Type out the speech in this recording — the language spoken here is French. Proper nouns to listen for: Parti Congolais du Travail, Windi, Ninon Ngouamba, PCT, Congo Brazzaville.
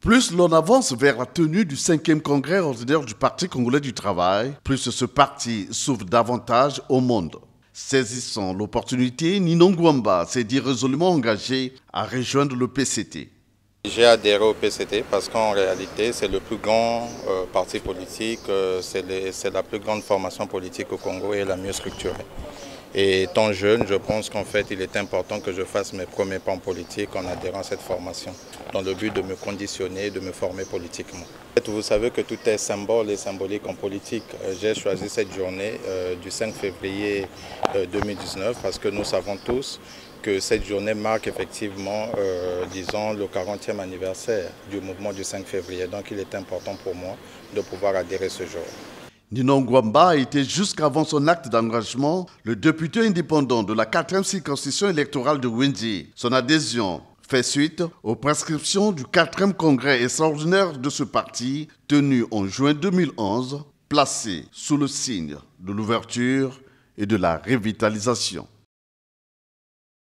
Plus l'on avance vers la tenue du 5e congrès ordinaire du Parti Congolais du Travail, plus ce parti s'ouvre davantage au monde. Saisissant l'opportunité, Ninon Ngouamba s'est dit résolument engagé à rejoindre le PCT. J'ai adhéré au PCT parce qu'en réalité, c'est le plus grand parti politique, c'est la plus grande formation politique au Congo et la mieux structurée. Et étant jeune, je pense qu'en fait, il est important que je fasse mes premiers pas en politique en adhérant à cette formation, dans le but de me conditionner, de me former politiquement. Vous savez que tout est symbole et symbolique en politique. J'ai choisi cette journée du 5 février 2019 parce que nous savons tous que cette journée marque effectivement, disons, le 40e anniversaire du mouvement du 5 février. Donc il est important pour moi de pouvoir adhérer ce jour. Ninon Ngouamba a été jusqu'avant son acte d'engagement le député indépendant de la 4e circonscription électorale de Windi. Son adhésion fait suite aux prescriptions du 4e congrès extraordinaire de ce parti, tenu en juin 2011, placé sous le signe de l'ouverture et de la revitalisation.